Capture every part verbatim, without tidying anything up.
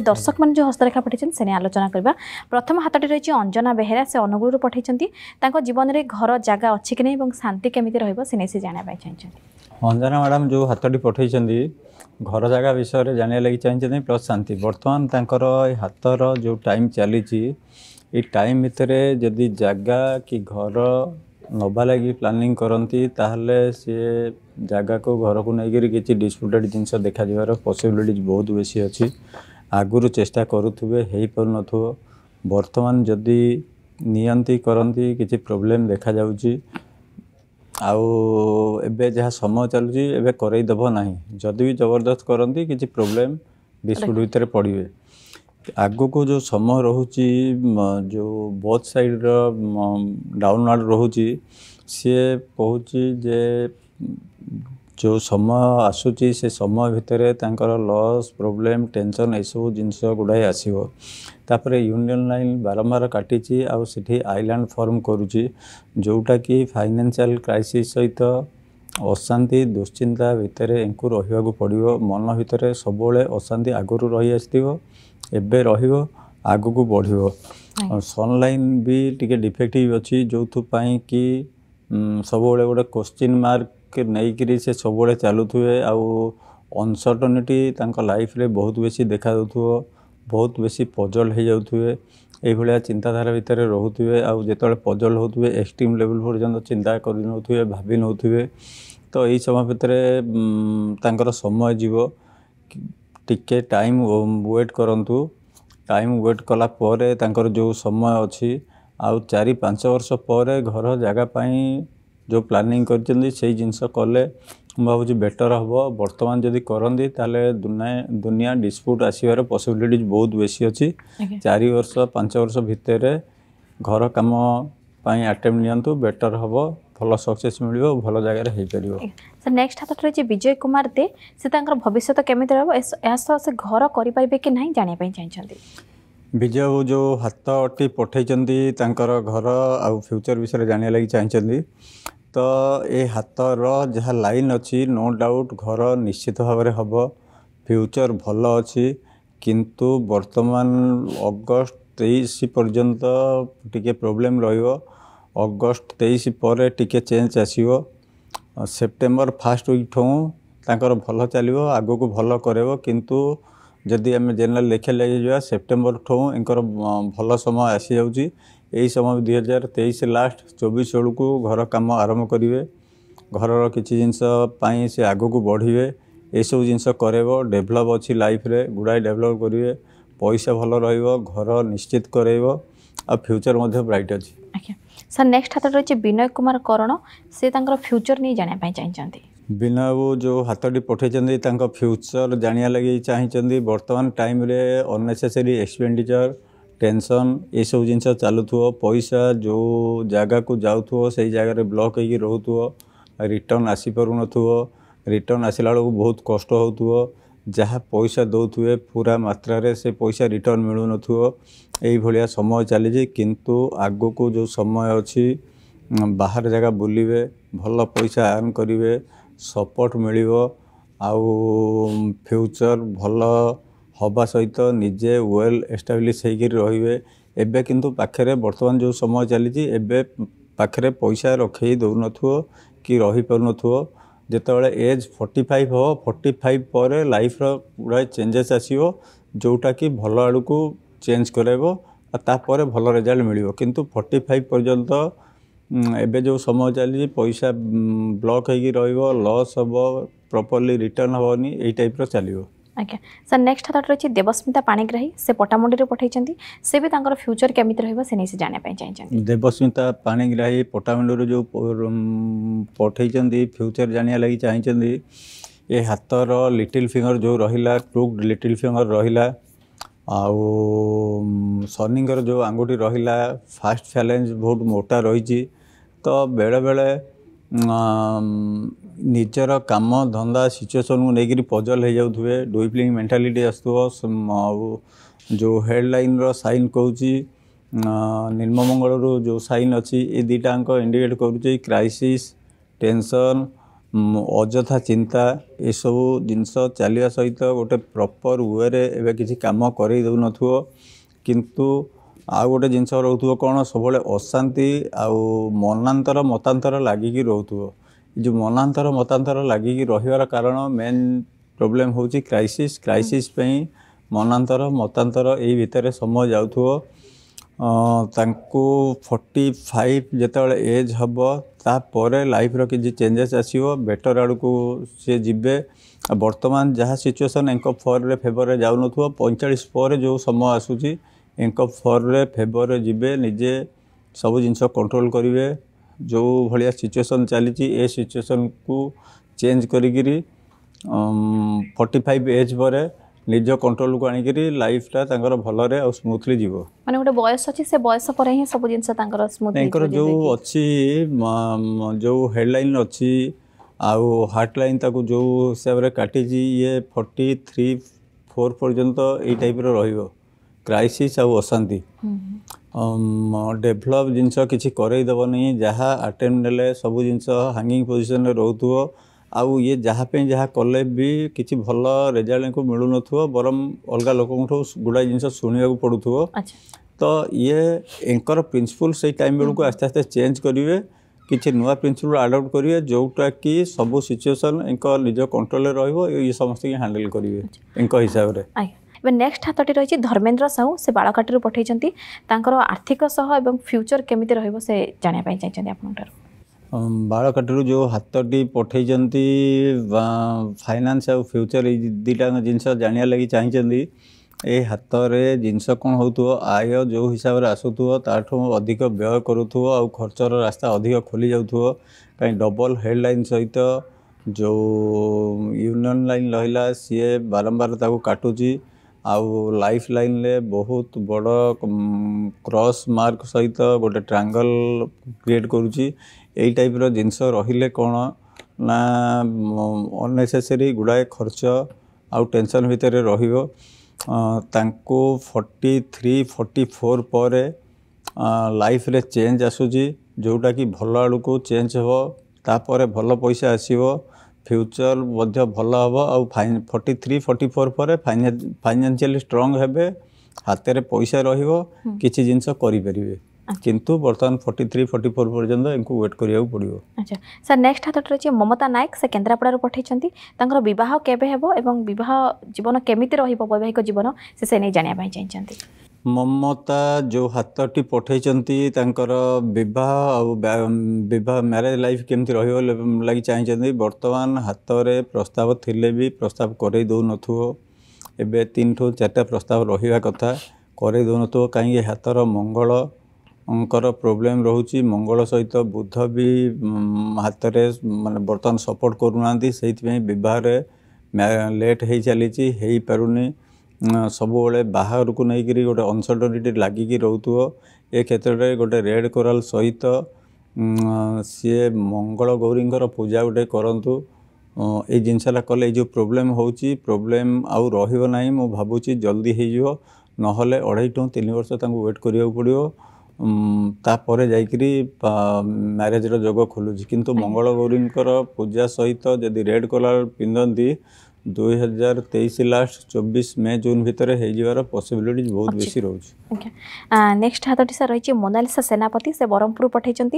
दर्शक मैंने जो हस्तरेखा पठाई से आलोचना करवा। प्रथम हाथटी रही अंजना बेहेरा से अनुगुल पठाई जीवन में घर जगह अच्छी कि नहीं शांति केमी रही से जानापी चाहिए। अंजना मैडम जो हाथटी पठाई घर जगह विषय में जाना लगी चाहिए प्लस शांति। बर्तमान तर हाथर जो टाइम चली टाइम भितर जदि जगह कि घर नवा लगी प्लानिंग करती सी जगह को घर को लेकर किसी डिस्प्यूटेड जिनस देखा पॉसिबिलिटीज बहुत बेसी अच्छी। आगुरी चेष्टा करुवे हो पार न बर्तमान जदि नियंती करती किसी प्रोब्लेम देखा जाऊँगी आउ एबे जहाँ समय चलुची एबे करई देबो नाही जदि भी जबरदस्त करती किसी प्रोब्लेम डिस्प्यूट भितर पड़े। आगो को जो समय रोचे जो बोथ साइड डाउनवर्ड रोचे सी कहूँ जे जो समय आसूची से समय भितर तांकर लॉस प्रॉब्लम टेंशन ये सब जिनस गुड़ाई आसो। तापर यूनियन लाइन बारंबार काटी आउ से आइलैंड फॉर्म करुच्ची जोटा कि फाइनेंशियल क्राइसिस सहित अशांति दुश्चिंता भितर एंकु रहा पड़ो। मन भितर सब अशांति आगुरी रही आसो एबे रहिबो आगुकु बढ़िबो। सनलाइन भी टिके डिफेक्टिव अच्छी जो कि सब गोटे क्वेश्चन मार्क नहीं से सब चलुए अनसर्टनिटी लाइफ रे बहुत बेसी देखा दूथो बहुत बेसी पजल हो जाए ये चिंताधारा भितर रोथे आते पजल होते एक्सट्रीम लेवल पर्यंत चिंता करे भावी नौथे तो यही समय भितर समय जीव टिके टाइम वेट करूँ। टाइम वेट कला परे तांकर जो समय अच्छी आउ चार पांच वर्ष पर घर जगह जो प्लानिंग कर जिनस कले भावी बेटर हम। बर्तमान जदि करती दुनिया दुनिया डिस्प्यूट आसवर पॉसिबिलिटीज बहुत बेसी अच्छी। चार वर्ष पांच वर्ष भितर घर काम अटेम्प्ट नियंतु बेटर हम भल सक्सेस मिल भल जगह हो पार। सर नेक्स्ट हाथ रही विजय कुमार दे से भविष्य केमी रहा घर करें कि ना जानापी चाहिए। विजय बाबू जो हाथटी पठाई घर आउ फ्यूचर विषय जाना लगी चाहिए तो ये हाथर जहाँ लाइन अच्छी नो डाउट घर निश्चित भाव में हम फ्यूचर भल अच्छी किंतु वर्तमान अगस्ट तेईस पर्यंत टिके प्रॉब्लम रहिबो। अगस्ट तेईस पर टिके चेंज आसिबो। सेप्टेम्बर फर्स्ट वीक ठूँ तांकर भल चलो आगो को भल करेबो किंतु जदि आम जेनेल लेखे लगे जा सेप्टेम्बर ठूँ एंकर भल समय आसी जाउची। एई समय दुई हजार तेईस लास्ट चौबीस बेलू को घर काम आरंभ करेंगे घर किसी जिनस आगो को बढ़े ये सब जिनस करेबो। डेभलप अच्छी लाइफ रे गुड़ाई डेभलप करेंगे पैसा भल रहा निश्चित करेबो आ फ्यूचर मध्य ब्राइट अच्छी। सर नेक्स्ट हाथ रही विनय कुमार करण से फ्यूचर नहीं जानापी चाहिए। विनय बाबू जो हाथटी पठाई फ्यूचर जाना लगी चाहिए। बर्तमान टाइम रे अननेसेसरी एक्सपेंडिचर टेंशन ये सब जिनस चलुथ्व पैसा जो जगह को जाऊ से जगह ब्लॉक होगी रोथ्व रिटर्न आसीपार रिटर्न आसला बेलू बहुत कष्ट हो जहाँ पैसा दौथे पूरा मात्रा से पैसा रिटर्न मिलू न यही समय चली किंतु आगो को जो समय अच्छी बाहर जगह बुलवे भल पैसा अर्न करेंगे सपोर्ट मिल फ्यूचर भल हवा सहित निजे वेल एस्टाब्लीश होकर एबे किंतु पाखे बर्तमान जो समय चली एबे पाखे पैसा रखे दौन कि रही पार न जितेबाला एज फोर्टी फाइव हम फोर्टी फाइव पर लाइफ गुड़ाए चेंजेस आसो जोटा कि भल आड़ को चेंज करेबो तापर भल रिजल्ट मिलिबो किंतु फोर्टी फाइव पर्यंत एबे जो समय चली पैसा ब्लॉक होगी रहिबो लॉस हबो प्रॉपर्ली रिटर्न हबोनी एई टाइप रो चलिबो। ओके सर नेक्स्ट हाथ रही देवस्मिता पाणिग्राही से पटामुंडी पठाई से भी फ्यूचर केमी रही से जानापी चाहिए। देवस्मिता पाणिग्राही पटामुंडी जो पठाई फ्यूचर जाना लगी चाहिए। ये हाथर लिटिल फिंगर जो रहिला क्रुक्ड लिटिल फिंगर रहिला आउ सनिंगर जो अंगूठी रहिला फास्ट चैलेंज बहुत मोटा रही तो बेले बेले निजर काम धंदा सिचुएसन को लेकर पजल हो जाए डुइप्लिंग मेंटालिटी आसो जो हेडलाइन रो साइन कहूँ निर्ममंगल जो साइन अच्छी ये दुईटाक इंडिकेट करुच्ची क्राइसिस टेंशन अजथा चिंता एसबू जिनस चलिया सहित गोटे प्रपर वे एवं किसी कम कर किंतु आ गोटे जिनस रोथ कौन सब अशांति आउ मनातर मतांतर लगिकी रोथ जो मनातर मतांतर लगिकी रही कारण मेन प्रोब्लेम हूँ क्राइसीस क्राइसीस मनातर मतांतर यही भितर समय जाऊ तांको फोर्टी फाइव जेतबेले एज हम तापर लाइफ रो कि चेंजेस आसो बेटर आड़ को सी जीवे बर्तमान जहाँ सिचुएसन एंकअप फोर फेवर जाऊन पैंतालीस पर जो समय आसूसी एंकअप फोर फेवर जीवे निजे सब जिनस कंट्रोल करेंगे जो भाया सिचुएसन चली ए सिचुएसन को चेंज करी फोर्टी फाइव एज पर निज कंट्रोल को आनिकी लाइफटा तांकर भलरे आ स्मूथली जीव माने गोटे बयस अछि से बयस पर ही सब जिंस तांकर स्मूथली तांकर जो अछि जो हेडलाइन अछि आ हार्ट लाइन ताको जो हिसाब रे काटी जी ये फोर्टी थ्री फोर पर्यंत ए टाइप रो रहियो क्राइसिस आ अशांति डेवलप जिंस किछि करई देबो नै जहा अटेम्प्ट नेले सब जिंस हैंगिंग पोजीशन रे रहतुओ आउ ये जहाँ पे जहाँ कले भी किसी भल रेजल्ट को मिलू न बरम अलग लोक गुड़ाए जिन शुणा पड़ू तो ये एंकर प्रिंसिपल से टाइम बेलू आस्ते आस्ते चेंज करेंगे किसी नुआ प्रिंसिपल आडप्ट करेंगे जोटा कि सब सिचुएसन एक निज कंट्रोल रे समस्त हैंडल करेंगे एक हिसाब से नेक्स्ट हाथटी रही धर्मेन्द्र साहू से बालकाटी पठाई आर्थिक सह एवं फ्यूचर केमिति रहिबो से जानापी चाहिए आप बालकाटी जो हाथटी पठाई फाइनान्स आ फ्यूचर ये दुटा जिनस जाना लगी चाहिए ये हाथ में जिनस कौन हो आय जो हिसाब से आसूथो ताठू अधिक व्यय करूथो आ खर्चर रास्ता अधिक खोली जाऊथो कहीं डबल हेडलाइन सहित जो यूनियन लाइन रहा सी बारंबार ताको काटुची आउ लाइफ लाइन ले बहुत बड़ क्रॉस मार्क सहित गोटे ट्रायंगल क्रिएट करुच्ची यही टाइप रो जिनस रहिले कौन ना अननेसेसरी गुड़ाए खर्च आउ टेंशन भितर रहियो तांको फोर्टी थ्री फोर्टी फोर पर लाइफ रे चेंज आसूची जोटा कि भल आड़ को चेंज हो तापर भल पैसा आसीबो फ्यूचर मध्य भल हम आउ फोर्टी थ्री फोर्टी फोर पर फाइनेंशियली स्ट्रॉन्ग हेबे हाथ में पैसा रहिबो किछि जिनस करि परिबे किंतु बर्तमान फोर्टी थ्री फोर्टी फोर पर्यटन इनको वेट करिया पड़ो। अच्छा सर नेक्स्ट हाथ रही ममता नायक से केन्द्रापड़ारू पठाई बहुत केवे हेबो एवं बहुत जीवन केमिति रहिबो वैवाहिक जीवन से नहीं जानापी चाहिए ममता जो हाथटी पठाई बहुत म्यारेज लाइफ केमती रही लगी चाहिए बर्तमान हाथ में प्रस्ताव थिले भी प्रस्ताव करई दौन एबे तीन ठू चार प्रस्ताव रहा कथा करई दौन कहीं हाथर मंगल अंकर प्रोब्लेम रोचे मंगल सहित बुध भी हाथ में मान बर्तमान सपोर्ट करूना से बहुत लेट हो चली हो पारुनी सबुले बाहर को लेकिन गोटे अनसर्टनिटी लगिकी रोथ ए क्षेत्र में गोटे रेड कोरल सहित सी मंगल गौरी पूजा गोटे करूँ ये जिनसा कले जो प्रोब्लेम होची प्रोब्लेम आउ रही ना मु भावुची जल्दी हो ना अढ़ाई टू तीन वर्ष तांको वेट करिया पड़ो तापर जाकरी म्यारेज रो जोग खोलुची किंतु मंगल गौरी पूजा सहित जदि रेड कलर पिंधती दुई हजार तेईस लास्ट चौबीस मे जून भितर हो पॉसिबिलिटी बहुत बेसी रोचे। नेक्स्ट हाथटी सर रही मोनालिसा सेनापति से ब्रह्मपुर पठाई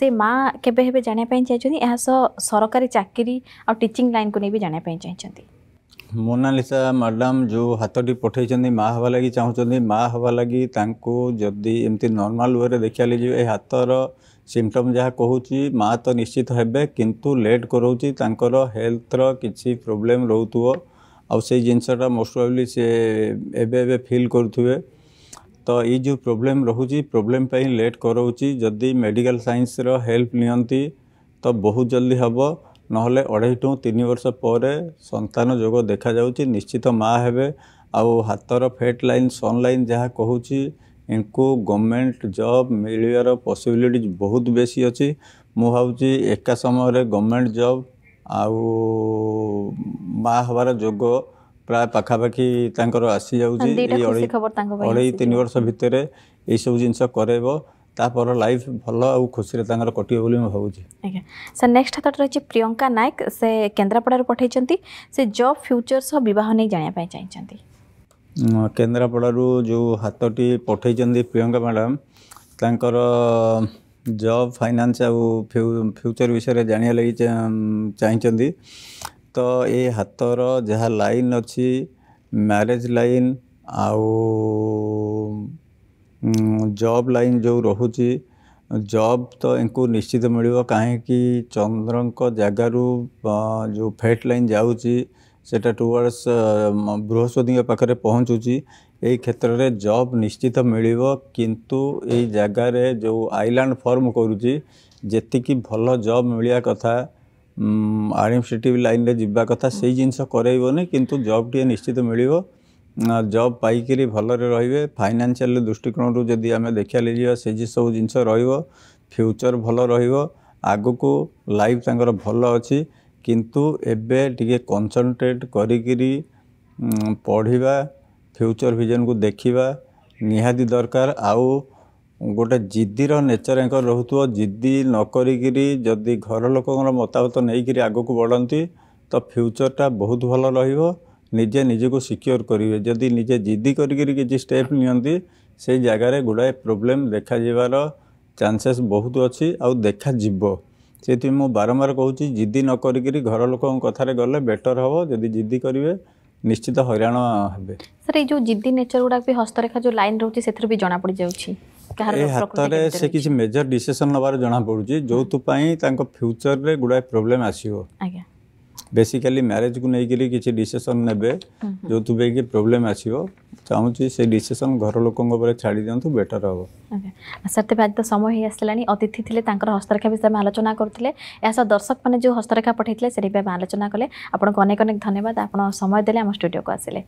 से माँ केवे जानापी चाहिए यह सरकारी चाकरी और टीचिंग लाइन को नहीं भी जानापी चाहिए मोनालिसा मैडम जो हाथटी पठाई माँ हवा लगी चाहूँ माँ हवा लगी जदि एमती नॉर्मल वे देखा लगे हाथर सिम्पटम जहाँ कहूँ माँ तो निश्चित हेबे किंतु लेट करोची तांकर हेल्थ रो किसी प्रोब्लेम रोथुओ आउ से जिनसटा मोस्ट प्रोबेबली से एबे एबे फील करुवे तो ये जो प्रोब्लेम रोची प्रोब्लेम पे लेट करोची जदि मेडिकल साइंस रो हेल्प नियंती तो बहुत जल्दी हम नहले अढ़ाई टू तीन वर्ष पर संतान जोग देखा जाउची निश्चित माँ हेबे आउ हाथर फेट लाइन सन लाइन जहाँ कहूँ इनको गवर्नमेंट जॉब मिलवार पॉसिबिलिटी बहुत बेसी अच्छी मुझे एका समय गवर्नमेंट जॉब आउ माँ हबार जोग प्राय पखापाखि आसी जाऊँ अढ़ाई तीन वर्ष भितर ये सब जिनस करब तापर लाइफ भल आ खुशी कटो भावी। आज्ञा सर नेक्स्ट हाथ रही प्रियंका नायक से केन्द्रापड़ार पठाई से जॉब फ्यूचर सह बहुत नहीं जानापी चाहते। केन्द्रापड़ार जो हाथी पठाई प्रियंका मैडम तांकर जॉब फाइनान्स आउ फ्यूचर विषय जाना लगी चाहते। तो ये हाथर जहाँ लाइन अच्छी मैरिज लाइन आउ जॉब लाइन जो रोचे जॉब तो इनको निश्चित मिल कहीं चंद्र जगारू जो फेट लाइन जाऊँगी सेटा टुवर्ड्स बृहस्पति पाखे पहुँचुची। यही क्षेत्र में जॉब निश्चित मिल किंतु ये जगार जो आइलैंड फॉर्म करुच्ची जी भल जॉब मिलवा कथा एडमिनिस्ट्रेटिव लाइन में जावा कथा से जिनस करइबोनी किंतु जॉब टी निश्चित मिल जॉब पाइकरी भल रे फाइनेंशियल दृष्टिकोण रू जदि आम देखा ले से सब जिनस फ्यूचर भल रग को लाइफ तांकर भल अच्छी किंतु एबे टिके कंसंट्रेट करी पढ़िबा फ्यूचर विजन को देखिबा निहाती दरकार। आउ गोटे जिद्दीर नेचर एक रोथ्व जिद्दी नकरी जदि घर लोक मतामत नहीं आग को बढ़ती तो फ्यूचरटा बहुत भल रजे निजे को सिक्योर करेंगे। जदि निजे जिद्दी कर स्टेप नि से जगार गुड़ाए प्रोब्लेम देखा जीवार चांसेस बहुत अच्छी आउ देखा जीव से मु बारंबार कहूँ जिद्दी नकरी घर लोक कथार गले बेटर हम जदि जिद्दी करेंगे निश्चित हईराण हे। सर ये जो जिद्दी नेचर गुड़ाक भी हस्तरेखा जो लाइन रोचे से भी जना पड़ जाऊँ हाथों से किसी मेजर डिसीजन नबार जना पड़ी जो फ्यूचर रे गुड़ाए प्रोब्लेम आसो। आज्ञा बेसिकली मैरिज को लेकर किसी डिसीजन नेबे जो कि प्रोब्लेम आसो चाहूँगी से डिसीजन घर लोकों छाड़ दिंतु बेटर हम। सर तेज आज तो समय ही आसानी अतिथि थे हस्तरेखा विषय में आलोचना करते सह दर्शक मैंने जो हस्तरेखा पठाई से आलोचना कले आपको अनेक अनेक धन्यवाद आपड़ समय देले आम स्टूडियो को आसिले।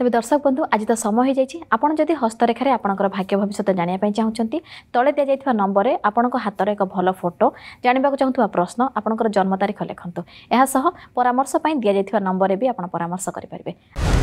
तेज दर्शक बंधु आज तो समय हो जाए आपड़ जदि हस्तरेखार आपंकर भाग्य भविष्य जानापी चाहते तले दि जाता नंबर में आपण हाथों एक भल फोटो जानवाक चाहूँ प्रश्न आपंकर जन्म तारीख लिखतु यह परामर्श दि जाता नंबर भी आपड़ परामर्श करें।